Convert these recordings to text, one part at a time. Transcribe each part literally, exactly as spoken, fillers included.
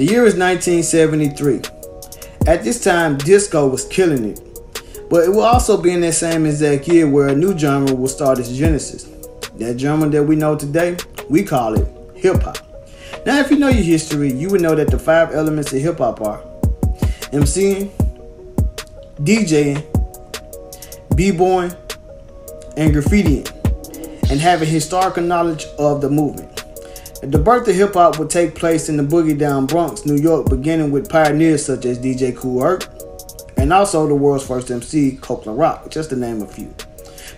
The year is nineteen seventy-three. At this time, disco was killing it, but it will also be in that same exact year where a new genre will start its genesis. That genre that we know today, we call it hip-hop. Now, if you know your history, you would know that the five elements of hip-hop are MCing, DJing, b-boying, and graffitiing, and having historical knowledge of the movement. The birth of hip-hop would take place in the boogie-down Bronx, New York, beginning with pioneers such as D J Kool Herc, and also the world's first M C, Coke La Rock, just to name a few.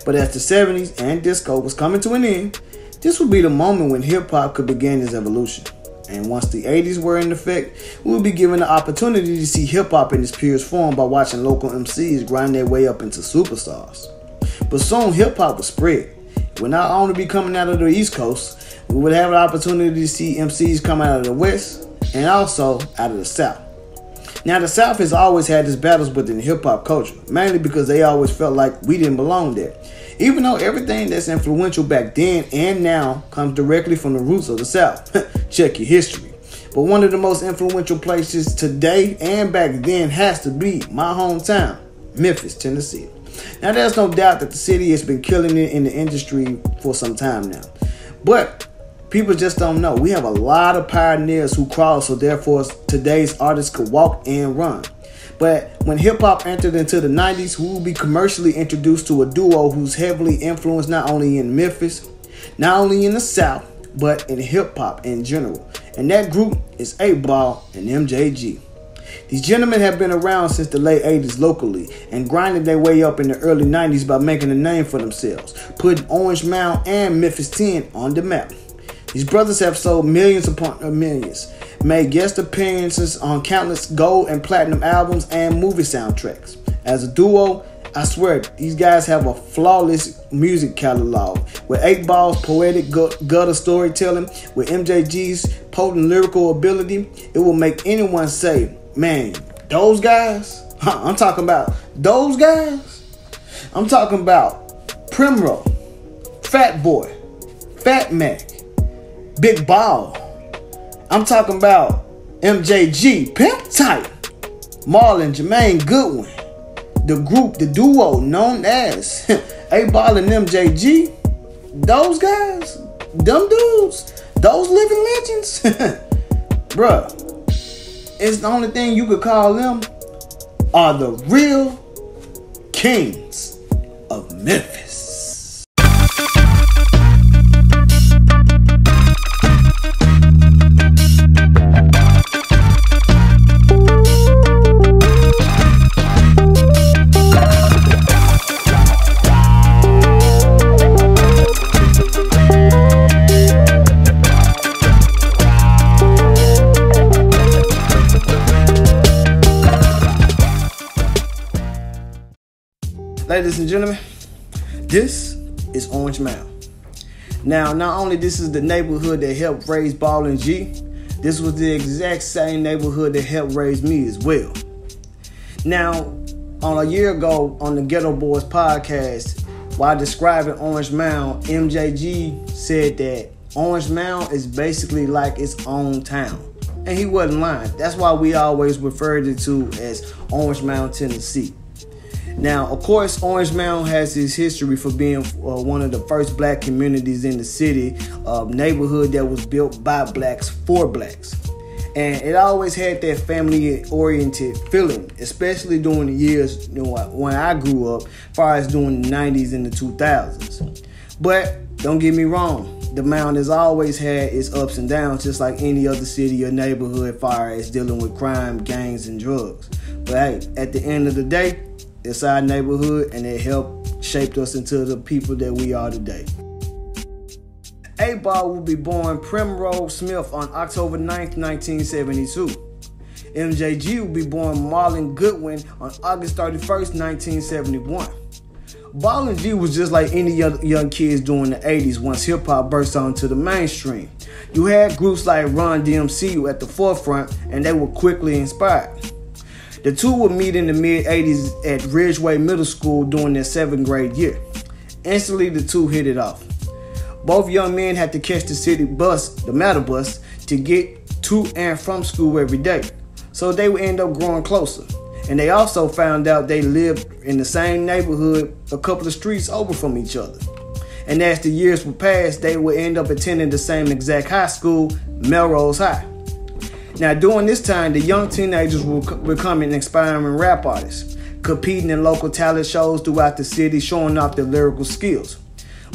But as the seventies and disco was coming to an end, this would be the moment when hip-hop could begin its evolution. And once the eighties were in effect, we would be given the opportunity to see hip-hop in its purest form by watching local M Cs grind their way up into superstars. But soon, hip-hop would spread. It would not only be coming out of the East Coast, we would have an opportunity to see M Cs come out of the West and also out of the South. Now, the South has always had its battles within hip-hop culture, mainly because they always felt like we didn't belong there, even though everything that's influential back then and now comes directly from the roots of the South. Check your history. But one of the most influential places today and back then has to be my hometown, Memphis, Tennessee. Now, there's no doubt that the city has been killing it in the industry for some time now, but people just don't know. We have a lot of pioneers who crawled, so therefore today's artists could walk and run. But when hip-hop entered into the nineties, we will be commercially introduced to a duo who's heavily influenced not only in Memphis, not only in the South, but in hip-hop in general. And that group is eight ball and M J G. These gentlemen have been around since the late eighties locally and grinded their way up in the early nineties by making a name for themselves, putting Orange Mound and Memphis ten on the map. These brothers have sold millions upon millions, made guest appearances on countless gold and platinum albums and movie soundtracks. As a duo, I swear, these guys have a flawless music catalog, with eight ball's poetic gutter storytelling, with M J G's potent lyrical ability, it will make anyone say, man, those guys? Huh, I'm talking about those guys? I'm talking about Primrose, Fat Boy, Fat Mac, Big Ball. I'm talking about M J G, Pimp Type, Marlon, Jermaine Goodwin. The group, the duo known as eight ball and M J G. Those guys, them dudes, those living legends. Bruh, it's the only thing you could call them are the real kings of Memphis. Ladies and gentlemen, this is Orange Mound. Now, not only this is the neighborhood that helped raise Ball and G, this was the exact same neighborhood that helped raise me as well. Now, on a year ago on the Ghetto Boys podcast, while describing Orange Mound, M J G said that Orange Mound is basically like its own town. And he wasn't lying. That's why we always referred it to as Orange Mound, Tennessee. Now, of course, Orange Mound has its history for being uh, one of the first black communities in the city, a neighborhood that was built by blacks for blacks. And it always had that family-oriented feeling, especially during the years you know, when I grew up, as far as during the nineties and the two thousands. But don't get me wrong, the Mound has always had its ups and downs, just like any other city or neighborhood as far as dealing with crime, gangs, and drugs. But hey, at the end of the day, it's our neighborhood, and it helped shape us into the people that we are today. eight ball will be born Primrose Smith on October ninth, nineteen seventy-two. M J G will be born Marlon Goodwin on August thirty-first, nineteen seventy-one. Ball and G was just like any other young kids during the eighties once hip-hop burst onto the mainstream. You had groups like Run D M C at the forefront, and they were quickly inspired. The two would meet in the mid-eighties at Ridgeway Middle School during their seventh grade year. Instantly, the two hit it off. Both young men had to catch the city bus, the Matter Bus, to get to and from school every day, so they would end up growing closer. And they also found out they lived in the same neighborhood a couple of streets over from each other. And as the years would pass, they would end up attending the same exact high school, Melrose High. Now, during this time, the young teenagers were becoming inspiring rap artists, competing in local talent shows throughout the city, showing off their lyrical skills.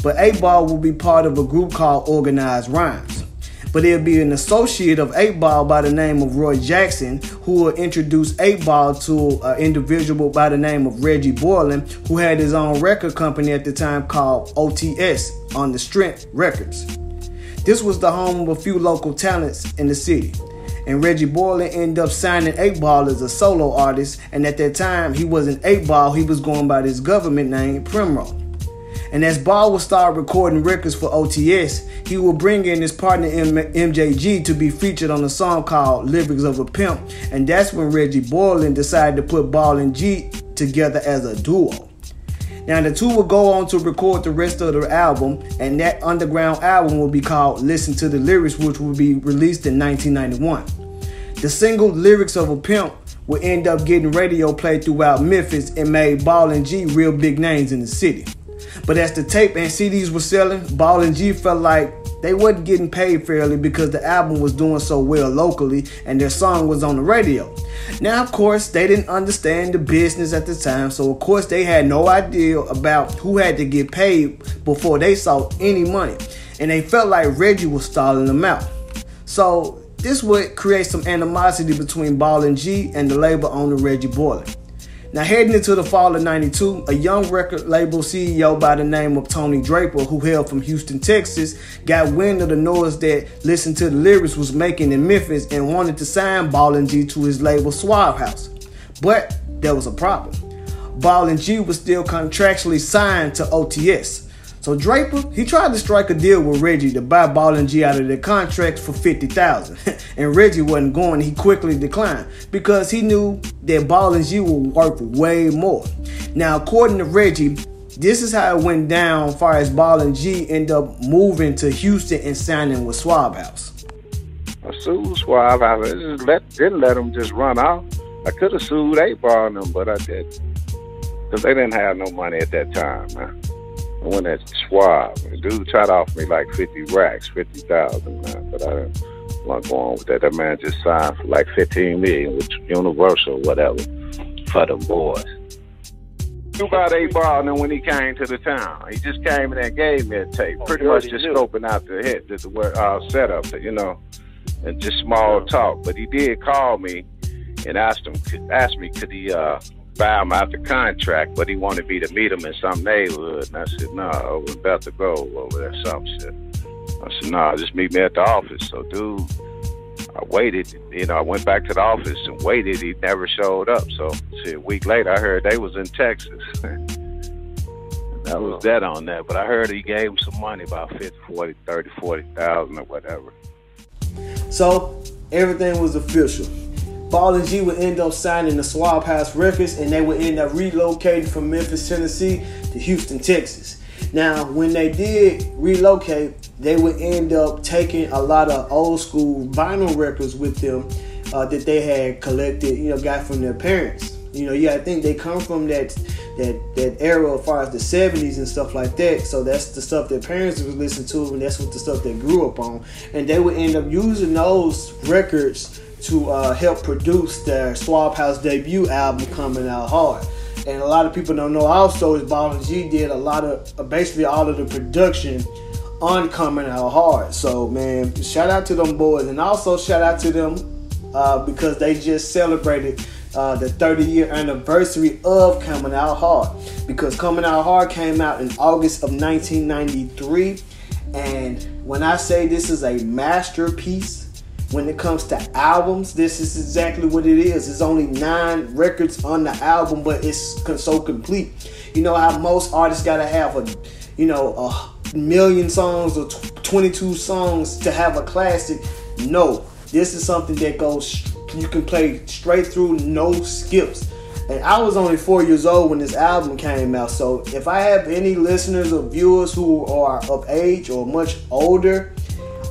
But eight ball will be part of a group called Organized Rhymes. But it'll be an associate of eight ball by the name of Roy Jackson, who will introduce eight ball to an individual by the name of Reggie Boyland, who had his own record company at the time called O T S on the Strength Records. This was the home of a few local talents in the city. And Reggie Boyland ended up signing eight ball as a solo artist, and at that time he wasn't eight ball, he was going by his government name, Primrose. And as Ball would start recording records for O T S, he would bring in his partner M J G to be featured on a song called Lyrics of a Pimp. And that's when Reggie Boyland decided to put Ball and G together as a duo. Now the two would go on to record the rest of the album, and that underground album would be called Listen to the Lyrics, which would be released in nineteen ninety-one. The single Lyrics of a Pimp would end up getting radio play throughout Memphis and made Ball and G real big names in the city. But as the tape and C Ds were selling, Ball and G felt like they wasn't getting paid fairly because the album was doing so well locally and their song was on the radio. Now, of course, they didn't understand the business at the time, so of course they had no idea about who had to get paid before they saw any money. And they felt like Reggie was stalling them out. So this would create some animosity between Ball and G and the label owner Reggie Boyland. Now, heading into the fall of ninety-two, a young record label C E O by the name of Tony Draper, who hailed from Houston, Texas, got wind of the noise that Listen to the Lyrics was making in Memphis and wanted to sign Ball and G to his label Suave House. But there was a problem. Ball and G was still contractually signed to O T S. So Draper, he tried to strike a deal with Reggie to buy Ball and G out of their contracts for fifty thousand dollars. And Reggie wasn't going. He quickly declined because he knew that Ball and G would work way more. Now, according to Reggie, this is how it went down as far as Ball and G end up moving to Houston and signing with Suave House. I sued Suave House. I just let, didn't let them just run off. I could have sued eight ball and them, but I didn't. Because they didn't have no money at that time, man. I went at Suave. The dude tried to offer me like fifty racks, fifty thousand, man. But I didn't want to go on with that. That man just signed for like fifteen million with Universal, whatever, for the boys. He bought eight ball, and then when he came to the town, he just came in and gave me a tape. Pretty much just scoping out the hit, the uh, setup, you know, and just small talk. But he did call me and asked him, asked me, could he, uh, buy him out the contract, but he wanted me to meet him in some neighborhood. And I said, no, nah, we're about to go over there, some shit. I said, no, nah, just meet me at the office. So, dude, I waited. You know, I went back to the office and waited. He never showed up. So, shit, a week later, I heard they was in Texas. That was that on that. But I heard he gave him some money, about fifty, forty, thirty, forty thousand or whatever. So, everything was official. Ball and G would end up signing the Suave House Records, and they would end up relocating from Memphis, Tennessee to Houston, Texas. Now, when they did relocate, they would end up taking a lot of old school vinyl records with them uh, that they had collected, you know, got from their parents. You know, yeah, I think they come from that that that era as far as the seventies and stuff like that. So that's the stuff their parents would listen to, and that's what the stuff they grew up on. And they would end up using those records to uh, help produce their Suave House debut album, Coming Out Hard. And a lot of people don't know also is Ball and G did a lot of, uh, basically all of the production on Coming Out Hard. So, man, shout out to them boys. And also shout out to them uh, because they just celebrated uh, the thirty-year anniversary of Coming Out Hard. Because Coming Out Hard came out in August of nineteen ninety-three. And when I say this is a masterpiece, when it comes to albums, this is exactly what it is. There's only nine records on the album, but it's so complete. You know how most artists gotta have a, you know, a million songs or twenty-two songs to have a classic. No, this is something that goes, you can play straight through, no skips. And I was only four years old when this album came out. So if I have any listeners or viewers who are of age or much older,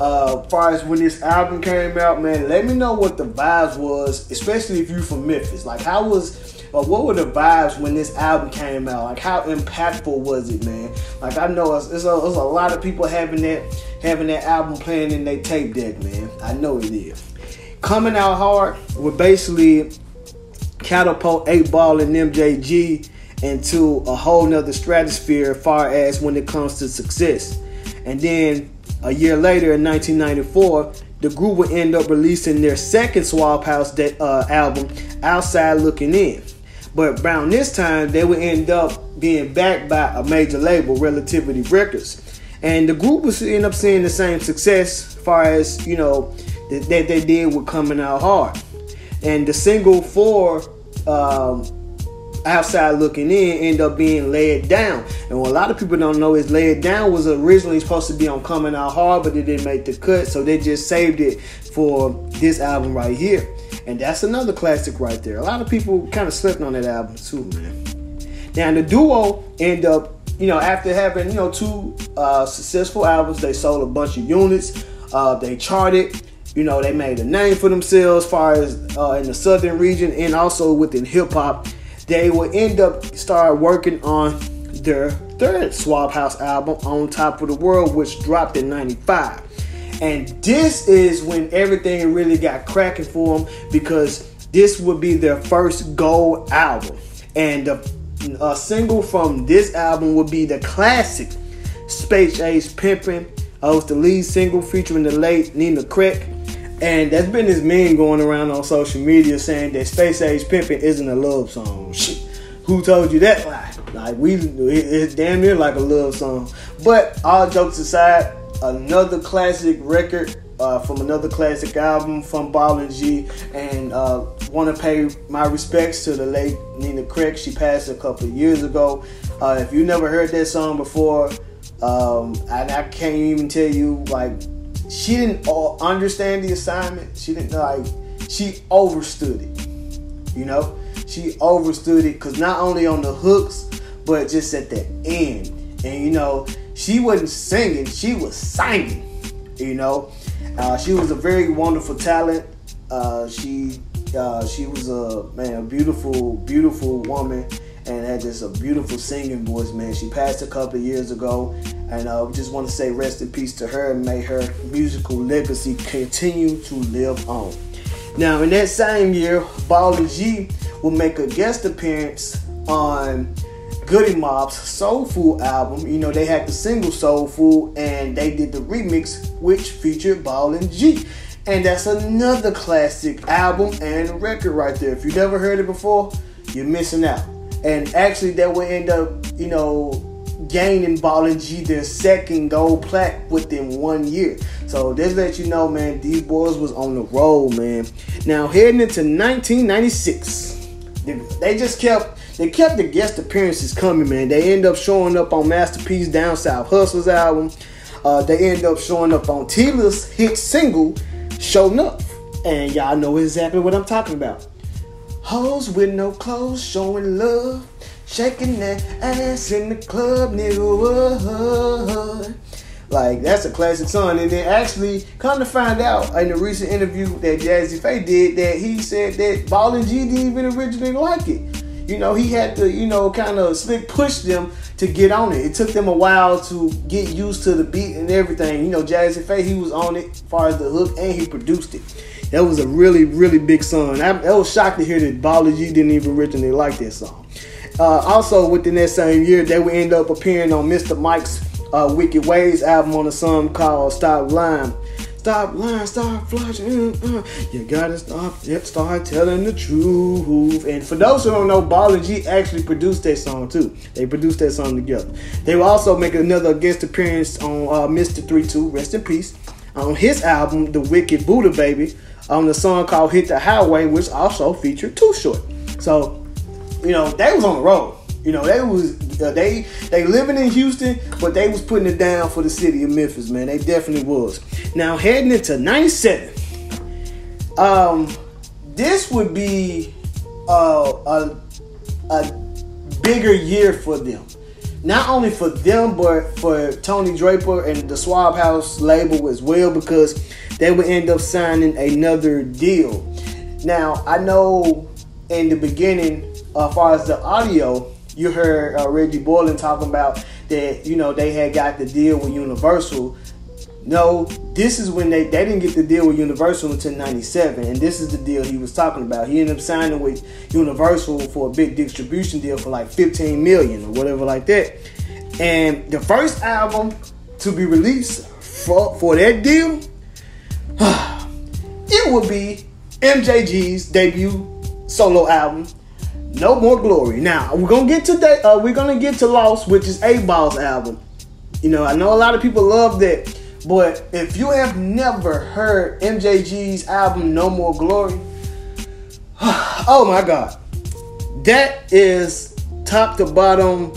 uh, far as when this album came out, man, let me know what the vibes was, especially if you from Memphis. Like, how was, like, what were the vibes when this album came out? Like, how impactful was it, man? Like, I know it's, it's, a, it's a lot of people having that, having that album playing in their tape deck, man. I know it is. Coming Out Hard would basically catapult eight ball and M J G into a whole nother stratosphere as far as when it comes to success. And then a year later in nineteen ninety-four, the group would end up releasing their second Suave House de- uh, album, Outside Looking In. But around this time, they would end up being backed by a major label, Relativity Records. And the group would end up seeing the same success as far as, you know, th- that they did with Coming Out Hard. And the single for um, Outside Looking In ended up being Laid Down. And what a lot of people don't know is Laid Down was originally supposed to be on Coming Out Hard, but it didn't make the cut, so they just saved it for this album right here. And that's another classic right there. A lot of people kind of slept on that album too, man. Now the duo ended up, you know, after having, you know, two uh, successful albums, they sold a bunch of units, uh, they charted. You know, they made a name for themselves as far as uh, in the southern region and also within hip-hop. They will end up start working on their third Suave House album, On Top of the World, which dropped in ninety-five. And this is when everything really got cracking for them, because this would be their first gold album. And a, a single from this album would be the classic Space Age Pimpin'. Uh, it was the lead single featuring the late Nina Creque. And that's been this meme going around on social media saying that Space Age Pimpin' isn't a love song. Shit. Who told you that? Like, like we, it's damn near like a love song. But all jokes aside, another classic record uh, from another classic album from Ball and G. And uh, want to pay my respects to the late Nina Creque. She passed a couple of years ago. Uh, if you never heard that song before, um, I, I can't even tell you, like, she didn't understand the assignment. She didn't, like, she overstood it, you know? She overstood it, because not only on the hooks, but just at the end. And, you know, she wasn't singing, she was singing, you know? Uh, she was a very wonderful talent. Uh, she uh, she was a, man, a beautiful, beautiful woman, and had just a beautiful singing voice, man. She passed a couple of years ago, and I uh, just want to say rest in peace to her, and may her musical legacy continue to live on. Now, in that same year, Ball and G will make a guest appearance on Goody Mob's Soulful album. You know, they had the single Soulful, and they did the remix, which featured Ball and G. And that's another classic album and record right there. If you've never heard it before, you're missing out. And actually, that would end up, you know, gaining Ball and G their second gold plaque within one year. So this lets you know, man, these boys was on the road, man. Now, heading into nineteen ninety-six, they just kept, they kept the guest appearances coming, man. They end up showing up on Master P's Down South Hustlers album. Uh, they end up showing up on Tila's hit single, Show Nuff. And y'all know exactly what I'm talking about. Hoes with no clothes, showing love, shaking that ass in the club, nigga, what? Like, that's a classic song. And then actually, come to find out in a recent interview that Jazze Pha did, that he said that Ball and G didn't even originally like it. You know, he had to, you know, kind of slick push them to get on it. It took them a while to get used to the beat and everything. You know, Jazze Pha, he was on it as far as the hook, and he produced it. That was a really, really big song. I, I was shocked to hear that Ball and G didn't even originally like that song. Uh, also, within that same year, they would end up appearing on Mister Mike's uh, Wicked Ways album on a song called Stop Lying. Stop lying, stop flushing. Uh, you gotta stop, start telling the truth. And for those who don't know, Ball and G actually produced that song too. They produced that song together. They will also make another guest appearance on uh, Mister three two, rest in peace, on his album, The Wicked Buddha Baby, on the song called Hit the Highway, which also featured Too Short. So, you know, they was on the road. You know, they was uh, they they living in Houston, but they was putting it down for the city of Memphis, man. They definitely was. Now, heading into ninety-seven, um, this would be uh, a, a bigger year for them. not only for them, but for Tony Draper and the Suave House label as well, because they would end up signing another deal. Now, I know in the beginning, uh, as far as the audio, you heard uh, Reggie Boyland talking about that, you know, they had got the deal with Universal. No, this is when they, they didn't get the deal with Universal until ninety-seven, and this is the deal he was talking about. He ended up signing with Universal for a big distribution deal for like fifteen million or whatever like that. And the first album to be released for, for that deal, it would be M J G's debut solo album, No More Glory. Now, we're going to get to that, uh, we're going to get to Lost, which is eight ball's album. You know, I know a lot of people love that. But if you have never heard M J G's album, No More Glory, oh my God, that is top to bottom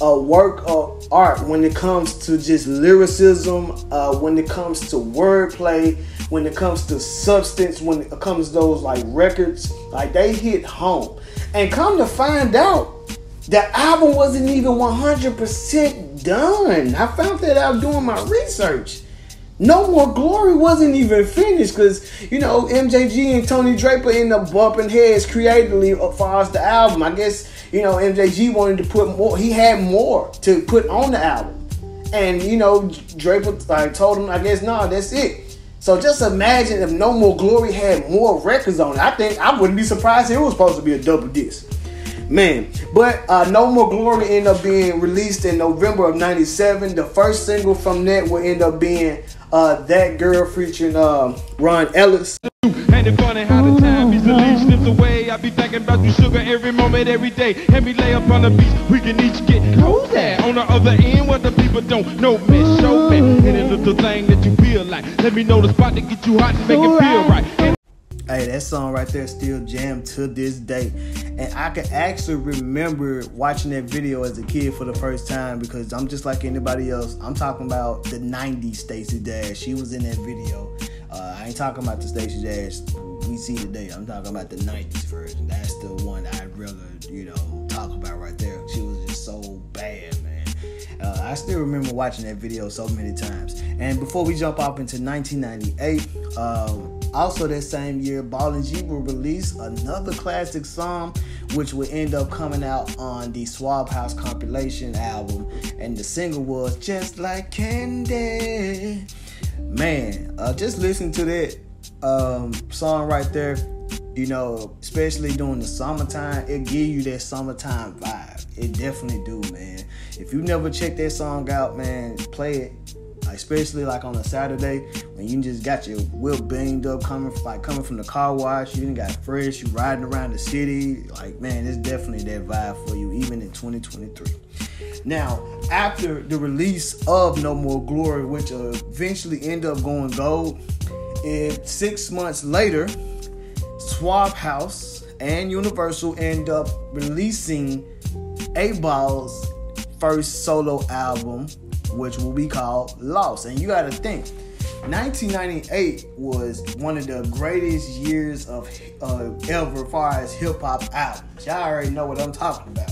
a work of art when it comes to just lyricism, uh, when it comes to wordplay, when it comes to substance, when it comes to those like records, like they hit home. And come to find out, the album wasn't even one hundred percent done. I found that out doing my research. No More Glory wasn't even finished because, you know, M J G and Tony Draper ended up bumping heads creatively as far as the album. I guess, you know, M J G wanted to put more. He had more to put on the album. And, you know, Draper like, told him, I guess, no, nah, that's it. So just imagine if No More Glory had more records on it. I think I wouldn't be surprised if it was supposed to be a double disc. Man, but uh, No More Glory ended up being released in November of ninety-seven. The first single from that will end up being uh, That Girl featuring uh, Ron Ellis. And if funny how the time is the leash slips away, I be thinking about you, sugar, every moment, every day. And we lay up on the beach, we can each get cold there. On the other end, what the people don't know, miss, show me any little thing that you feel like. Let me know the spot to get you hot and make it feel right. And hey, that song right there still jammed to this day. And I can actually remember watching that video as a kid for the first time because I'm just like anybody else. I'm talking about the nineties Stacey Dash. She was in that video. Uh, I ain't talking about the Stacey Dash we see today. I'm talking about the nineties version. That's the one I'd rather, you know, talk about right there. She was just so bad, man. Uh, I still remember watching that video so many times. And before we jump off into nineteen ninety-eight, um, also that same year, Ball and G will release another classic song, which would end up coming out on the Suave House compilation album. And the single was Just Like Candy. Man, uh, just listen to that um, song right there. You know, especially during the summertime, it give you that summertime vibe. It definitely do, man. If you never check that song out, man, play it. Especially like on a Saturday when you just got your wheel banged up coming like coming from the car wash, you done got fresh, you riding around the city, like man, it's definitely that vibe for you even in twenty twenty-three. Now, after the release of No More Glory, which eventually ended up going gold, and six months later, Suave House and Universal end up releasing eight ball's first solo album, which will be called Lost. And you gotta think, nineteen ninety-eight was one of the greatest years of uh, ever as far as hip-hop albums. Y'all already know what I'm talking about.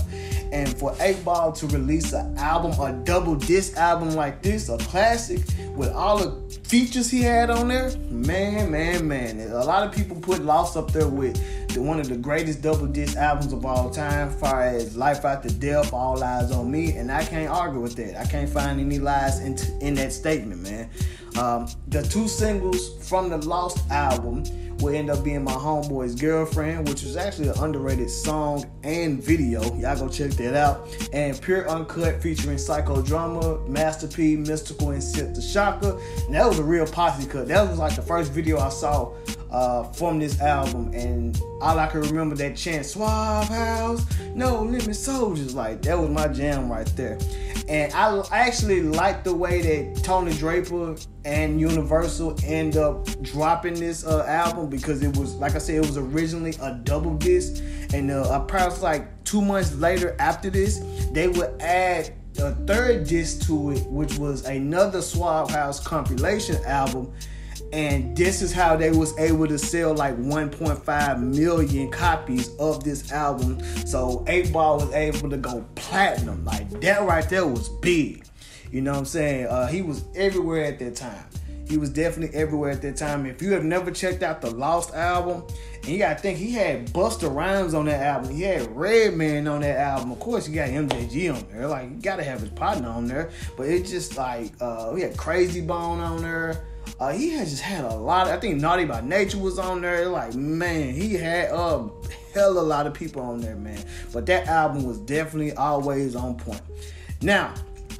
And for eight ball to release an album, a double disc album like this, a classic, with all the features he had on there, man, man, man. A lot of people put Lost up there with the, one of the greatest double disc albums of all time, as far as Life After Death, All Eyes on Me, and I can't argue with that. I can't find any lies in, t- in that statement, man. Um, the two singles from the Lost album will end up being My Homeboy's Girlfriend, which was actually an underrated song and video. Y'all go check that out. And Pure Uncut featuring Psycho Drama, Master P, Mystical, and Sip the Shocker. And that was a real posse cut. That was like the first video I saw uh, from this album. And all I can remember that chant, Suave House, No Limit Soldiers. Like, that was my jam right there. And I actually like the way that Tony Draper and Universal end up dropping this uh, album because it was, like I said, it was originally a double disc. And uh, perhaps like two months later after this, they would add a third disc to it, which was another Suave House compilation album. And this is how they was able to sell like one point five million copies of this album. So eight ball was able to go platinum. Like, that right there was big. You know what I'm saying? Uh, he was everywhere at that time. He was definitely everywhere at that time. If you have never checked out the Lost album, and you got to think, he had Busta Rhymes on that album. He had Redman on that album. Of course, you got M J G on there. Like, you got to have his partner on there. But it's just like, uh, we had Crazy Bone on there. Uh, he had just had a lot of, I think Naughty by Nature was on there. Like, man, he had a hell of a lot of people on there, man. But that album was definitely always on point. Now,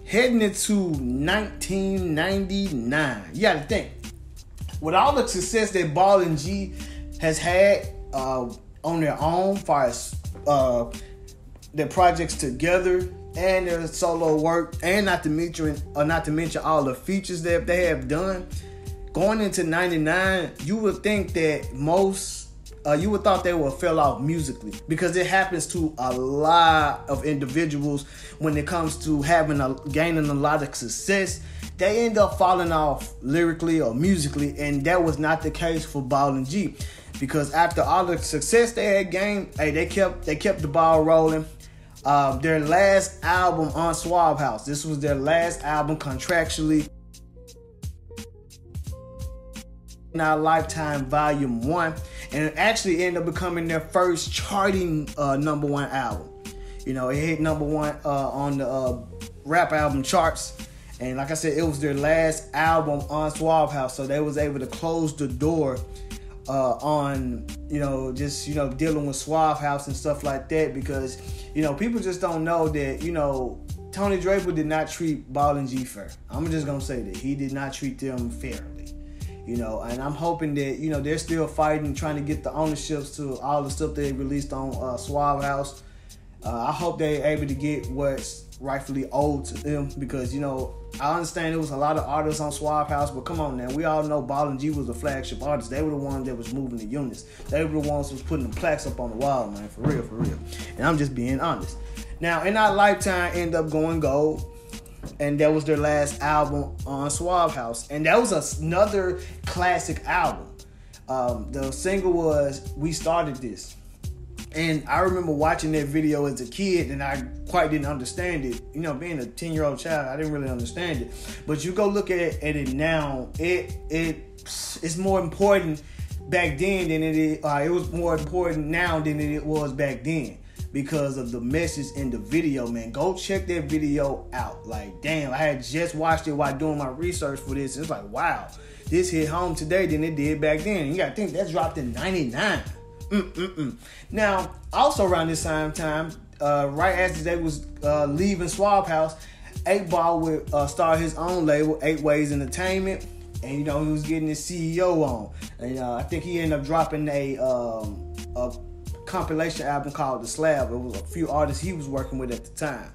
heading into nineteen ninety-nine, you gotta think, with all the success that Ball and G has had uh, on their own, as far as uh, their projects together and their solo work, and not to mention, or not to mention all the features that they have done, going into ninety-nine, you would think that most, uh, you would thought they would fell off musically, because it happens to a lot of individuals when it comes to having a, gaining a lot of success. They end up falling off lyrically or musically, and that was not the case for Ball and G, because after all the success they had gained, hey, they kept they kept the ball rolling. Uh, their last album on Suave House, this was their last album contractually. In Our Lifetime Volume one, and it actually ended up becoming their first charting uh, number one album. You know, it hit number one uh, on the uh, rap album charts, and like I said, it was their last album on Suave House, so they was able to close the door uh, on, you know, just, you know, dealing with Suave House and stuff like that, because, you know, people just don't know that, you know, Tony Draper did not treat Ball and G fair. I'm just gonna say that he did not treat them fairly. You know, and I'm hoping that, you know, they're still fighting, trying to get the ownerships to all the stuff they released on uh, Suave House. Uh, I hope they're able to get what's rightfully owed to them, because, you know, I understand there was a lot of artists on Suave House, but come on now, we all know Ball and G was the flagship artists. They were the ones that was moving the units. They were the ones that was putting the plaques up on the wall, man, for real, for real. And I'm just being honest. Now, In Our Lifetime ended up going gold, and that was their last album on Suave House, and that was a, another classic album. Um, the single was "We Started This," and I remember watching that video as a kid, and I quite didn't understand it. You know, being a ten-year-old child, I didn't really understand it. But you go look at, at it now, it it it's more important back then than it uh, it was more important now than it was back then, because of the message in the video, man. Go check that video out. Like, damn, I had just watched it while doing my research for this. It's like, wow, this hit home today than it did back then. And you gotta think, that dropped in ninety-nine. Mm-mm-mm. Now, also around this same time, uh, right after they was uh, leaving Suave House, eight ball would uh, start his own label, eight ways Entertainment. And, you know, he was getting his C E O on. And uh, I think he ended up dropping a... Um, a compilation album called The Slab. It was a few artists he was working with at the time,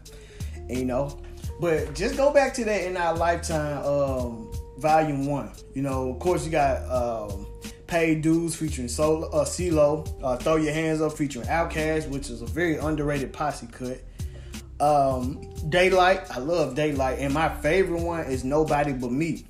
and, you know, but just go back to that In Our Lifetime um, Volume One. You know, of course, you got um, Paid Dues featuring Solo, uh, CeeLo, uh, Throw Your Hands Up featuring OutKast, which is a very underrated posse cut. Um, Daylight, I love Daylight, and my favorite one is Nobody But Me.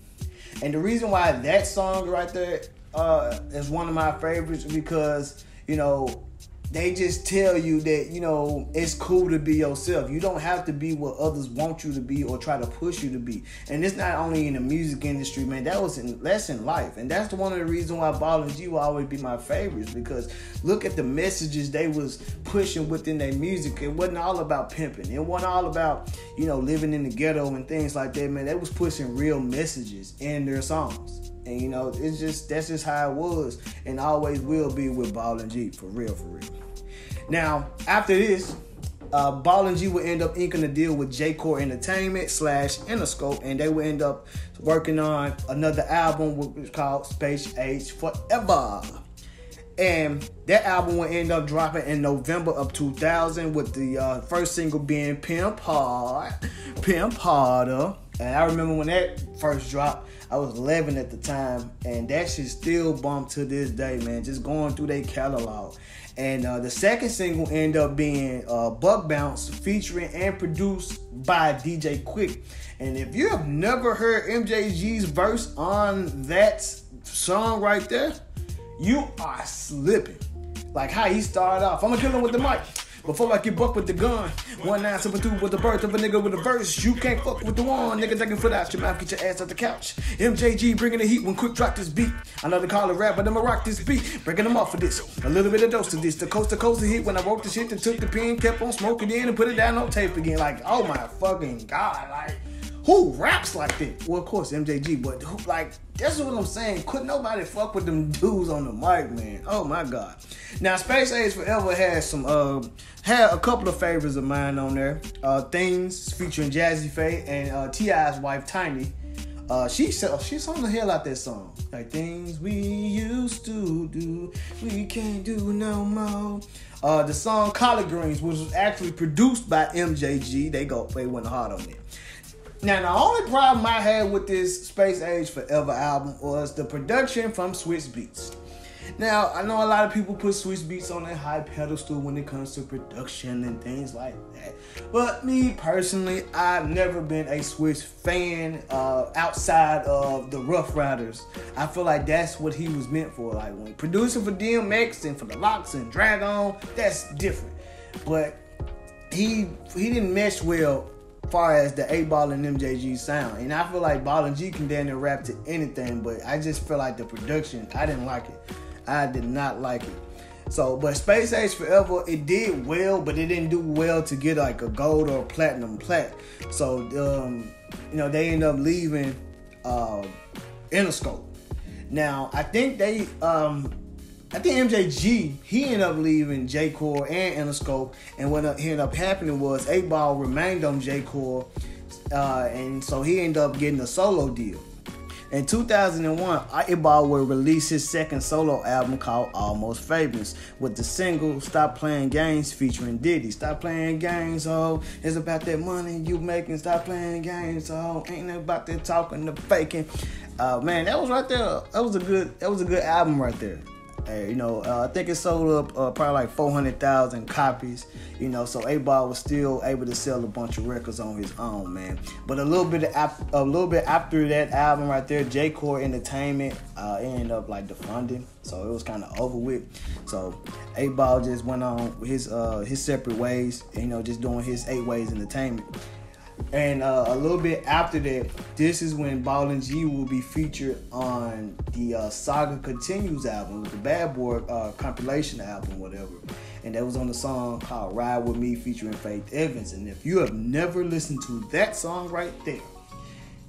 And the reason why that song right there uh, is one of my favorites, because, you know, they just tell you that, you know, it's cool to be yourself. You don't have to be what others want you to be or try to push you to be. And it's not only in the music industry, man. That was in, that's in life. And that's the, one of the reasons why Ball and G will always be my favorites, because look at the messages they was pushing within their music. It wasn't all about pimping. It wasn't all about, you know, living in the ghetto and things like that, man. They was pushing real messages in their songs. And, you know, it's just, that's just how it was and always will be with Ball and G, for real, for real. Now, after this, uh, Ball and G would end up inking a deal with J-Core Entertainment slash Interscope, and they would end up working on another album, which was called Space Age Forever. And that album would end up dropping in November of two thousand, with the uh, first single being Pimp Hard, Pimp Harder. And I remember when that first dropped, I was eleven at the time, and that shit still bumped to this day, man, just going through their catalog. And uh, the second single ended up being uh, Buck Bounce, featuring and produced by D J Quick. And if you have never heard M J G's verse on that song right there, you are slipping. Like how he started off. I'm gonna kill him with the mic. Before I get bucked with the gun, one nine seven two with the birth of a nigga with a verse. You can't fuck with the one. Nigga, take your foot out your mouth, get your ass out the couch. M J G bringing the heat when Quick drop this beat. I know they call it rap, but I'ma rock this beat. Breaking them off for this, a little bit of dose to this. The coast to coast hit when I wrote the shit, then took the pen, kept on smoking in and put it down on tape again. Like, oh my fucking god, like who raps like that? Well, of course M J G, but who, like that's what I'm saying. Could nobody fuck with them dudes on the mic, man? Oh my god. Now, Space Age Forever has some uh. had a couple of favorites of mine on there. Uh, Things featuring Jazze Pha and uh, T I's wife Tiny. Uh, she she sung the hell out that song. Like things we used to do, we can't do no more. Uh, the song Collard Greens, which was actually produced by M J G. They go they went hard on it. Now, the only problem I had with this Space Age Forever album was the production from Switch Beats. Now, I know a lot of people put Switch Beats on a high pedestal when it comes to production and things like that. But me, personally, I've never been a Switch fan uh, outside of the Rough Riders. I feel like that's what he was meant for. Like, when producing for D M X and for the Lox and Dragon, that's different. But he he didn't mesh well as far as the eight ball and M J G sound. And I feel like Ball and G can damn near rap to anything, but I just feel like the production, I didn't like it. I did not like it. So, but Space Age Forever, it did well, but it didn't do well to get like a gold or a platinum plaque. So, um, you know, they end up leaving uh, Interscope. Now, I think they, um, I think M J G, he ended up leaving J-Core and Interscope. And what ended up happening was eight ball remained on J-Core. Uh, and so he ended up getting a solo deal. In two thousand one, eight ball would release his second solo album called Almost Famous with the single Stop Playing Games featuring Diddy. Stop playing games, oh. It's about that money you making. Stop playing games, oh. Ain't about that talking or faking. Uh, man, that was right there. That was a good, that was a good album right there. Hey, you know, uh, I think it sold up uh, probably like four hundred thousand copies, you know, so eight ball was still able to sell a bunch of records on his own, man. But a little bit af- a little bit after that album right there, J-Core Entertainment uh, ended up like defunding, so it was kind of over with. So eight ball just went on his uh, his separate ways, you know, just doing his eight ways entertainment. And uh, a little bit after that, this is when Ball and G will be featured on the uh, Saga Continues album, the Bad Boy uh, compilation album, whatever. And that was on the song called Ride With Me featuring Faith Evans. And if you have never listened to that song right there,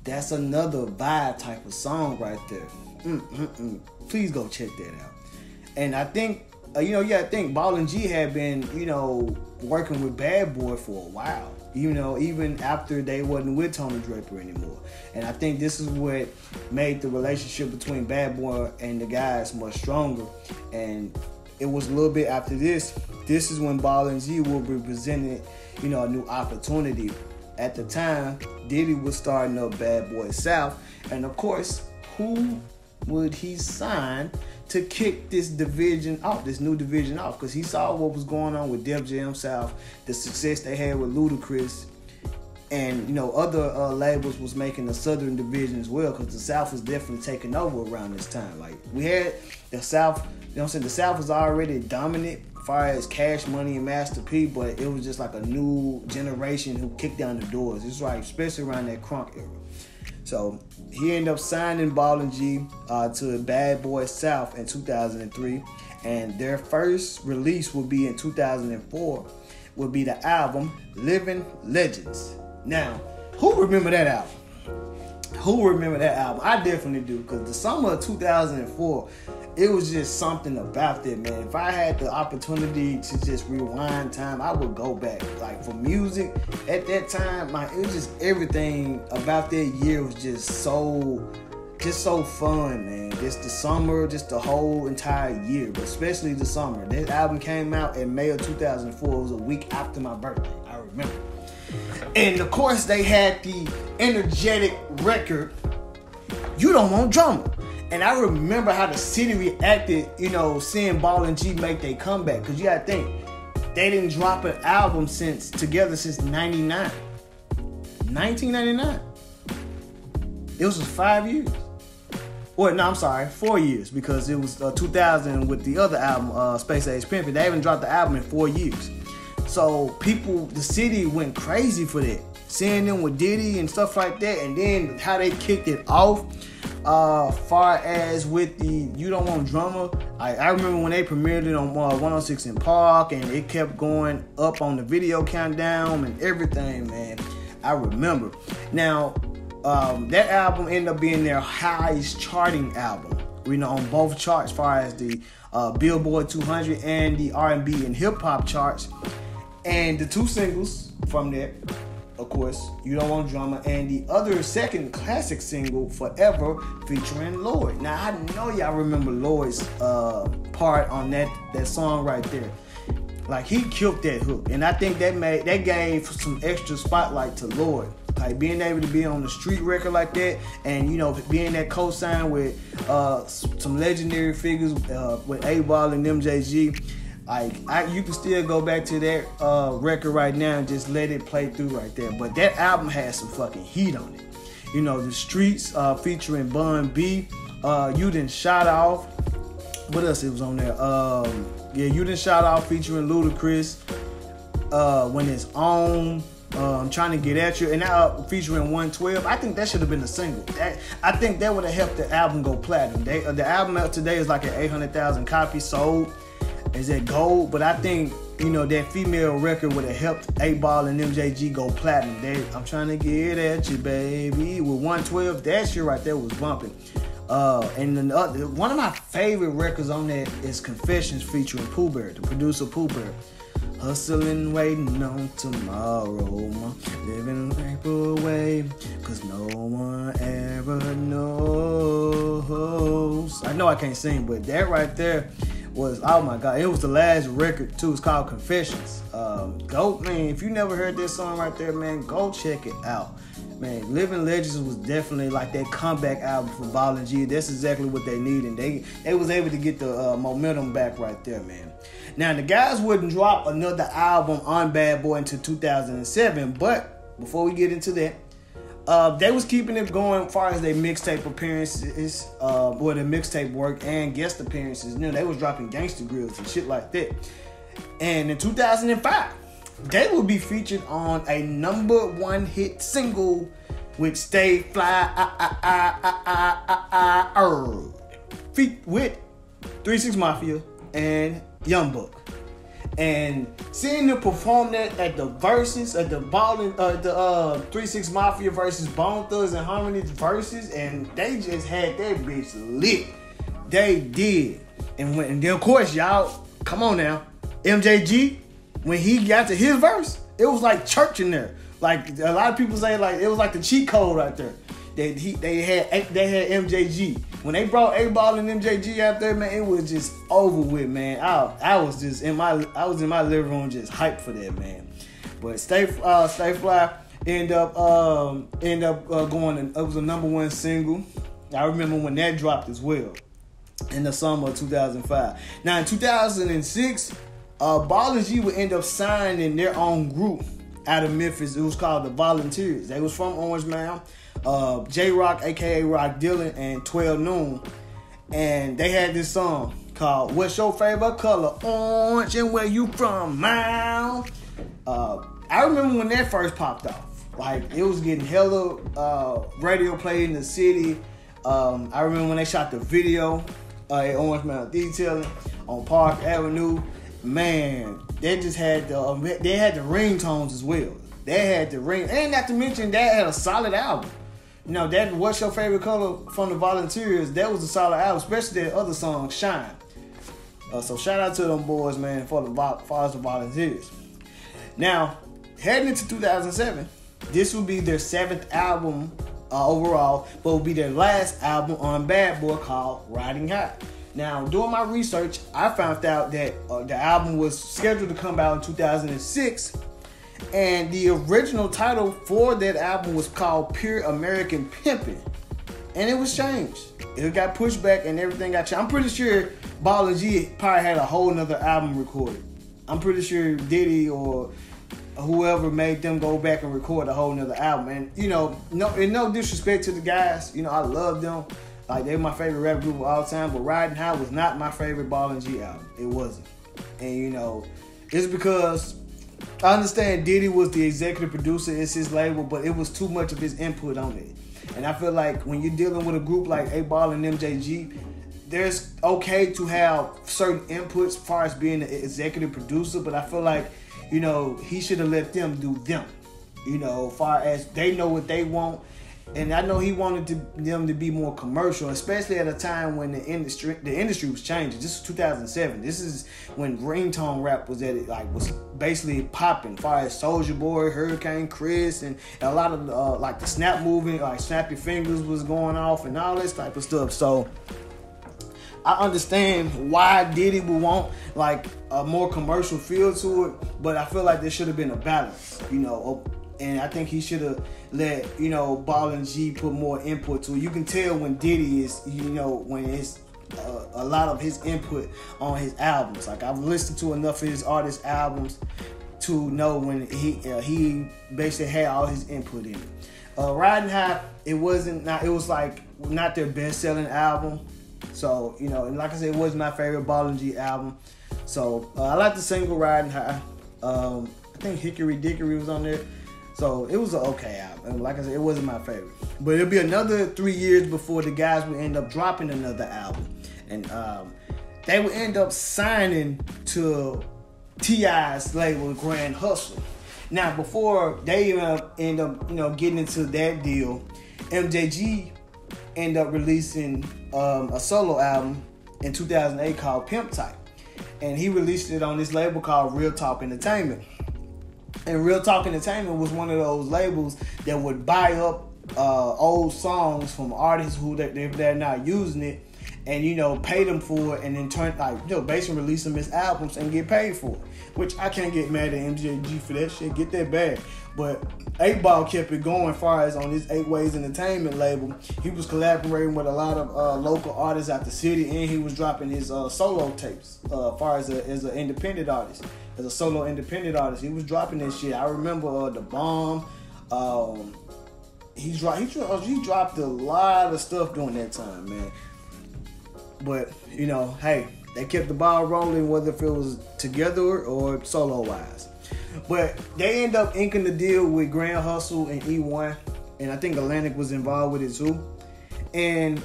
that's another vibe type of song right there. Mm-mm-mm. Please go check that out. And I think, uh, you know, yeah, I think Ball and G had been, you know, working with Bad Boy for a while. You know, even after they wasn't with Tony Draper anymore. And I think this is what made the relationship between Bad Boy and the guys much stronger. And it was a little bit after this, this is when Ball and G will be presented, you know, a new opportunity. At the time, Diddy was starting up Bad Boy South. And of course, who would he sign to kick this division off, this new division off? Because he saw what was going on with Def Jam South, the success they had with Ludacris, and, you know, other uh, labels was making the Southern division as well, because the South was definitely taking over around this time. Like, we had the South, you know what I'm saying, the South was already dominant as far as Cash Money and Master P, but it was just like a new generation who kicked down the doors. It's like, especially around that crunk era. So he ended up signing Ball and G uh, to Bad Boy South in two thousand three, and their first release will be in two thousand four, will be the album Living Legends. Now, who remember that album? Who remember that album? I definitely do, because the summer of two thousand four, it was just something about that, man. If I had the opportunity to just rewind time, I would go back. Like, for music, at that time, my, it was just everything about that year was just so, just so fun, man. Just the summer, just the whole entire year, but especially the summer. That album came out in May of two thousand four. It was a week after my birthday, I remember. And, of course, they had the energetic record, You Don't Want Drama. And I remember how the city reacted, you know, seeing Ball and G make their comeback. Because you got to think, they didn't drop an album since together since ninety-nine. nineteen ninety-nine. It was five years. Or no, I'm sorry, four years because it was uh, two thousand with the other album, uh, Space Age Pimpin'. They haven't dropped the album in four years. So people, the city went crazy for that. Seeing them with Diddy and stuff like that, and then how they kicked it off. Uh, far as with the You Don't Want Drummer, I, I remember when they premiered it on uh, one oh six in Park, and it kept going up on the video countdown and everything, man. I remember. Now, um, that album ended up being their highest charting album, you know, on both charts, far as the uh, Billboard two hundred and the R and B and hip hop charts. And the two singles from that, of course, You Don't Want Drama, and the other second classic single, Forever, featuring Lloyd. Now, I know y'all remember Lloyd's uh, part on that, that song right there. Like, he killed that hook, and I think that made that gave some extra spotlight to Lloyd. Like, being able to be on the street record like that, and, you know, being that co-sign with uh, some legendary figures uh, with eight ball and M J G. Like, I, you can still go back to that uh, record right now and just let it play through right there. But that album has some fucking heat on it. You know, The Streets uh, featuring Bun B. Uh, You Done Shot Off. What else it was on there? Um, yeah, You Done Shot Off featuring Ludacris. Uh, when It's On. Uh, I'm Trying to Get At You. And now featuring one twelve. I think that should have been a single. That, I think that would have helped the album go platinum. They, uh, the album out today is like an eight hundred thousand copies sold. Is that gold? But I think, you know, that female record would have helped eight ball and M J G go platinum. They, I'm Trying to Get At You, baby. With one twelve, that shit right there was bumping. Uh, and then other, one of my favorite records on that is Confessions featuring Pooh Bear, the producer Pooh Bear. Hustling, waiting on tomorrow, living life away, cause no one ever knows. I know I can't sing, but that right there was, oh my God, it was the last record too. It's called Confessions. Um, go, man, if you never heard this song right there, man, go check it out. Man, Living Legends was definitely like that comeback album for Ball and G. That's exactly what they need, and they they was able to get the uh, momentum back right there, man. Now, the guys wouldn't drop another album on Bad Boy until two thousand seven, but before we get into that, uh, they was keeping it going as far as their mixtape appearances, uh, or their mixtape work and guest appearances. You know, they was dropping Gangsta Grills and shit like that. And in two thousand five, they will be featured on a number one hit single with Stay Fly I, I, I, I, I, I, I, feat with three six Mafia and Young Buck. And seeing them perform that at the verses, at the balling, uh, the uh, three six Mafia versus Bone Thugs and Harmony verses, and they just had that bitch lit. They did. And, when, and then, of course, y'all, come on now, M J G. When he got to his verse, it was like church in there. Like, a lot of people say, like, it was like the cheat code right there. They he, they had they had M J G. When they brought eight ball and M J G out there, man, it was just over with, man. I I was just in my I was in my living room just hyped for that, man. But Stay uh, Stay Fly end up um end up uh, going. It was a number one single. I remember when that dropped as well in the summer of two thousand five. Now in two thousand six. Uh, Ball and G would end up signing their own group out of Memphis. It was called The Volunteers. They was from Orange Mound. Uh, J-Rock, a k a. Rock Dylan, and twelve noon. And they had this song called What's Your Favorite Color? Orange, and Where You From, Mound. Uh, I remember when that first popped off. Like, it was getting hella uh, radio play in the city. Um, I remember when they shot the video uh, at Orange Mound Detailing on Park Avenue. Man, they just had the uh, they had the ringtones as well. They had the ring, and not to mention they had a solid album. You know, that What's Your Favorite Color from The Volunteers, that was a solid album, especially that other song, Shine. Uh, so shout out to them boys, man, for the for the Volunteers. Now, heading into two thousand seven, this will be their seventh album uh, overall, but will be their last album on Bad Boy called Riding High. Now, doing my research, I found out that uh, the album was scheduled to come out in two thousand six, and the original title for that album was called Pure American Pimpin', and it was changed. It got pushed back, and everything got changed. I'm pretty sure Ball and G probably had a whole nother album recorded. I'm pretty sure Diddy or whoever made them go back and record a whole nother album. And, you know, no, in no disrespect to the guys, you know, I love them. Like, they were my favorite rap group of all time, but Riding High was not my favorite Ball and G album. It wasn't. And, you know, it's because I understand Diddy was the executive producer. It's his label, but it was too much of his input on it. And I feel like when you're dealing with a group like eight ball and M J G, there's okay to have certain inputs as far as being an executive producer, but I feel like, you know, he should have let them do them. You know, as far as they know what they want. And I know he wanted to, them to be more commercial, especially at a time when the industry the industry was changing. This is two thousand seven. This is when ringtone rap was at it, like was basically popping. As far as Soulja Boy, Hurricane Chris, and a lot of uh, like the snap movement, like Snap Your Fingers was going off, and all this type of stuff. So I understand why Diddy would want like a more commercial feel to it, but I feel like there should have been a balance, you know. And I think he should have let, you know, Ball and G put more input to it. You can tell when Diddy is, you know, when it's uh, a lot of his input on his albums. Like, I've listened to enough of his artist albums to know when he uh, he basically had all his input in it. Uh, Riding High, it wasn't, not, it was like not their best-selling album. So, you know, and like I said, it was my favorite Ball and G album. So, uh, I like the single Riding High. Um, I think Hickory Dickory was on there. So it was an okay album. Like I said, it wasn't my favorite. But it'll be another three years before the guys will end up dropping another album. And um, they will end up signing to T I's label, Grand Hustle. Now, before they even end up, you know, getting into that deal, M J G end up releasing um, a solo album in two thousand eight called Pimp Type. And he released it on this label called Real Talk Entertainment. And Real Talk Entertainment was one of those labels that would buy up uh, old songs from artists who they, if they're not using it, and, you know, pay them for it, and then turn, like, you know, basically release them as albums and get paid for it. Which I can't get mad at M J G for that shit. Get that bag. But eight ball kept it going as far as on his eight ways Entertainment label. He was collaborating with a lot of uh, local artists out the city, and he was dropping his uh, solo tapes uh, as far as a, as an independent artist. As a solo independent artist, he was dropping that shit. I remember uh, The Bomb. Um, he, dro- he, dro- he dropped a lot of stuff during that time, man. But, you know, hey, they kept the ball rolling, whether if it was together or solo-wise. But they end up inking the deal with Grand Hustle and E one. And I think Atlantic was involved with it, too. And,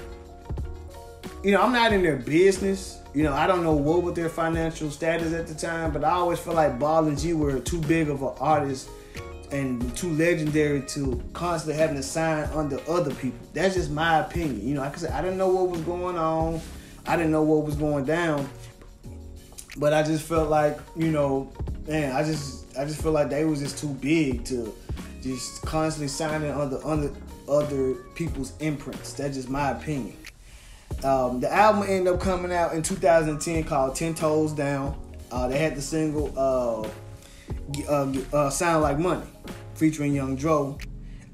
you know, I'm not in their business. You know, I don't know what was their financial status at the time. But I always feel like Ball and G were too big of an artist and too legendary to constantly having to sign under other people. That's just my opinion. You know, like I said, I didn't know what was going on. I didn't know what was going down. But I just felt like, you know, man, I just I just feel like they was just too big to just constantly signing under, under other people's imprints. That's just my opinion. Um, the album ended up coming out in two thousand ten called Ten Toes Down. Uh, they had the single uh, uh, uh, Sound Like Money featuring Young Dro.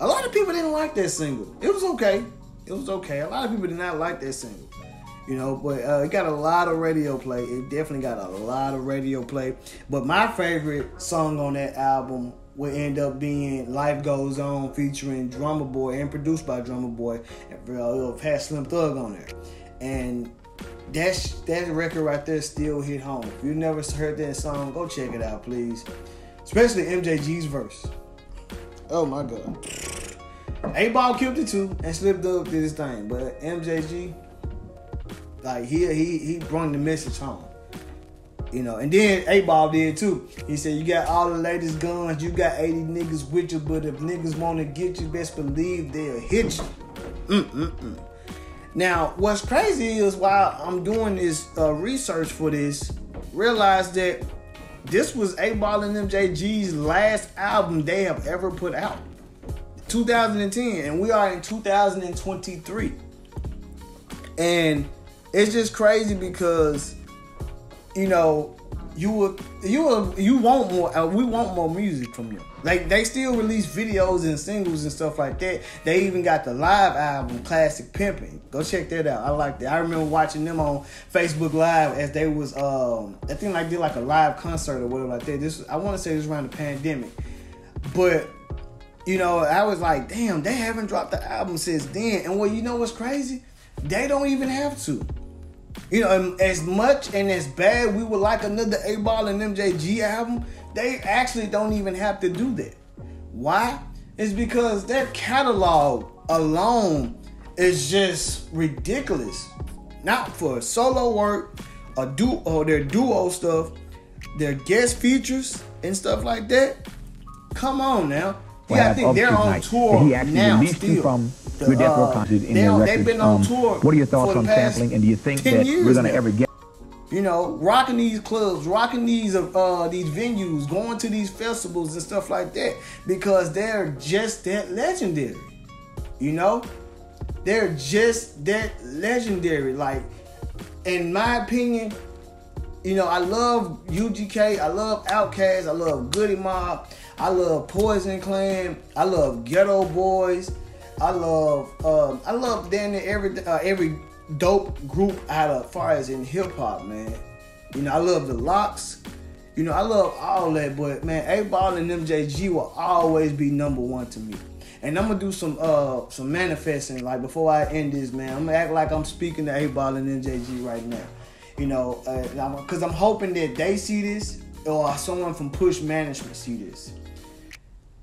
A lot of people didn't like that single. It was okay. It was okay. A lot of people did not like that single. You know, but uh, it got a lot of radio play. It definitely got a lot of radio play. But my favorite song on that album would end up being Life Goes On featuring Drummer Boy and produced by Drummer Boy. And uh, it had Slim Thug on there. And that, sh- that record right there still hit home. If you never heard that song, go check it out, please. Especially M J G's verse. Oh, my God. eight ball killed it, too, and Slim Thug did his thing. But M J G... Like, he he he brought the message home. You know, and then eight ball did, too. He said, you got all the latest guns, you got eighty niggas with you, but if niggas want to get you, best believe they'll hit you. Mm-mm-mm. Now, what's crazy is while I'm doing this uh, research for this, realize that this was eight ball and M J G's last album they have ever put out. two thousand ten, and we are in two thousand twenty-three. And... it's just crazy because, you know, you will, you will, you want more. Uh, we want more music from them. Like, they still release videos and singles and stuff like that. They even got the live album, Classic Pimpin'. Go check that out. I like that. I remember watching them on Facebook Live as they was, um, I think like did like a live concert or whatever like that. This, I want to say this around the pandemic, but you know, I was like, damn, they haven't dropped the album since then. And well, you know what's crazy? They don't even have to. You know, as much and as bad we would like another eight ball and M J G album, they actually don't even have to do that. Why? It's because their catalog alone is just ridiculous. Not for solo work or du- or their duo stuff, their guest features and stuff like that. Come on now. Yeah, well, I think they're on tour now still. From the, your death row concert in they on, they've been on um, tour. What are your thoughts on sampling? And do you think that we're gonna now. ever get? You know, rocking these clubs, rocking these uh these venues, going to these festivals and stuff like that, because they're just that legendary. You know, they're just that legendary. Like, in my opinion, you know, I love U G K, I love OutKast, I love Goody Mob, I love Poison Clan, I love Ghetto Boys, I love um, I love damn near every uh, every dope group out of far as in hip hop, man. You know, I love the Locks. You know, I love all that, but man, eight ball and M J G will always be number one to me. And I'm gonna do some uh some manifesting, like, before I end this, man. I'm gonna act like I'm speaking to eight ball and M J G right now. You know, uh, because I'm hoping that they see this, or someone from Push Management see this.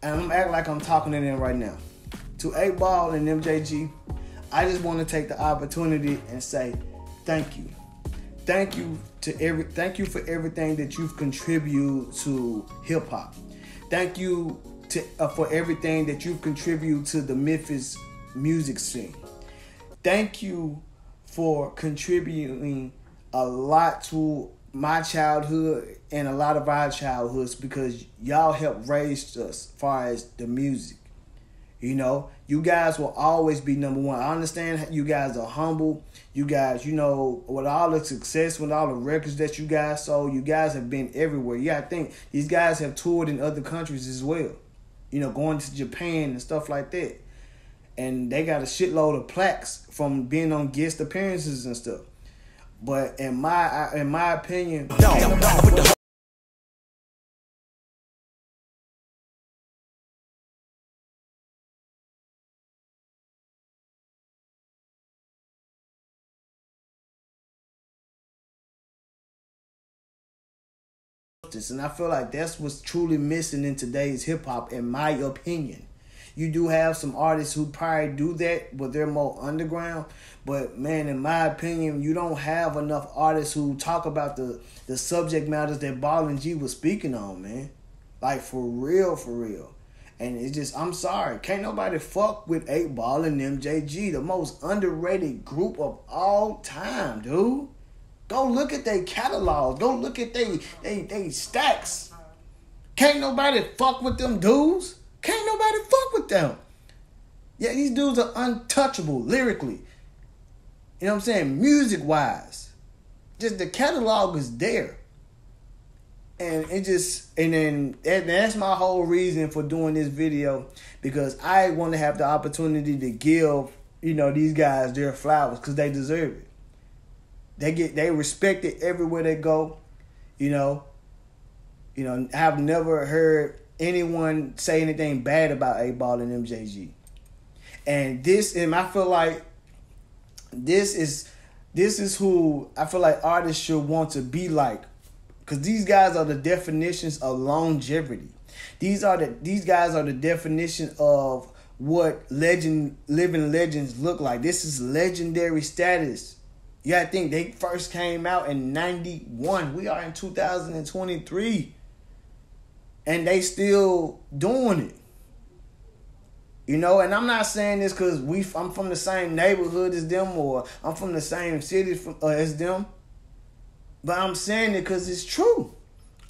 And I'm gonna act like I'm talking to them right now. To eight ball and M J G, I just want to take the opportunity and say thank you. Thank you to every thank you for everything that you've contributed to hip hop. Thank you to uh, for everything that you've contributed to the Memphis music scene. Thank you for contributing a lot to my childhood and a lot of our childhoods, because y'all helped raise us as far as the music. You know, you guys will always be number one. I understand you guys are humble. You guys, you know, with all the success, with all the records that you guys sold, you guys have been everywhere. You gotta think, these guys have toured in other countries as well. You know, going to Japan and stuff like that. And they got a shitload of plaques from being on guest appearances and stuff. But in my in my opinion... And I feel like that's what's truly missing in today's hip-hop, in my opinion. You do have some artists who probably do that, but they're more underground. But, man, in my opinion, you don't have enough artists who talk about the, the subject matters that Ball and G was speaking on, man. Like, for real, for real. And it's just, I'm sorry, can't nobody fuck with eight ball and M J G, the most underrated group of all time, dude. Go look at their catalogs. Go look at they, they, they stacks. Can't nobody fuck with them dudes. Can't nobody fuck with them. Yeah, these dudes are untouchable lyrically. You know what I'm saying? Music-wise. Just the catalog is there. And it just, and then and that's my whole reason for doing this video, because I want to have the opportunity to give, you know, these guys their flowers, because they deserve it. They get they respected everywhere they go, you know. You know, I've never heard anyone say anything bad about eight ball and M J G. And this, and I feel like this is this is who I feel like artists should want to be like, because these guys are the definitions of longevity. These are the these guys are the definition of what legend living legends look like. This is legendary status. You gotta think, they first came out in ninety-one. We are in two thousand twenty-three. And they still doing it. You know, and I'm not saying this because we I'm from the same neighborhood as them, or I'm from the same city from, uh, as them. But I'm saying it because it's true.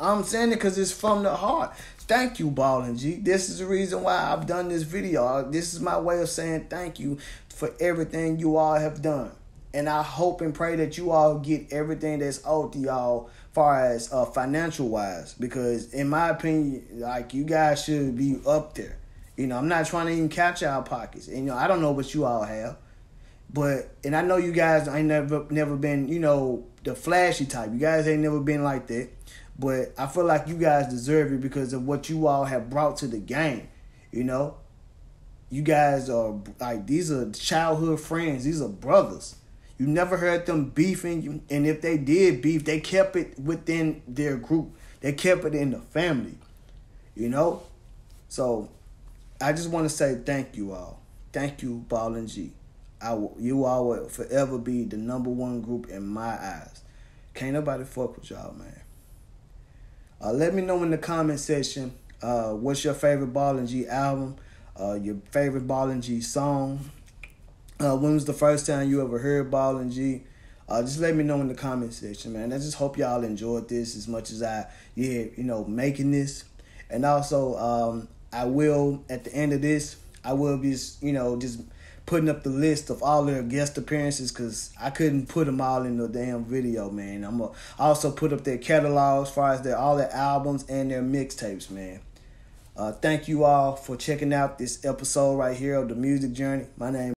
I'm saying it because it's from the heart. Thank you, Ball and G. This is the reason why I've done this video. This is my way of saying thank you for everything you all have done. And I hope and pray that you all get everything that's owed to y'all far as uh, financial wise. Because in my opinion, like, you guys should be up there. You know, I'm not trying to even count y'all pockets. And, you know, I don't know what you all have. But, and I know you guys ain't never, never been, you know, the flashy type. You guys ain't never been like that. But I feel like you guys deserve it because of what you all have brought to the game, you know. You guys are like, these are childhood friends. These are brothers. You never heard them beefing. And if they did beef, they kept it within their group. They kept it in the family, you know? So I just want to say thank you all. Thank you, Ball and G. I will, you all will forever be the number one group in my eyes. Can't nobody fuck with y'all, man. Uh, let me know in the comment section uh, what's your favorite Ball and G album, uh, your favorite Ball and G song. Uh, when was the first time you ever heard Ball and G? Uh, just let me know in the comment section, man. I just hope y'all enjoyed this as much as I, yeah, you know, making this. And also, um, I will, at the end of this, I will be, you know, just putting up the list of all their guest appearances because I couldn't put them all in the damn video, man. I'm going to also put up their catalog as far as their all their albums and their mixtapes, man. Uh, thank you all for checking out this episode right here of The Music Journey. My name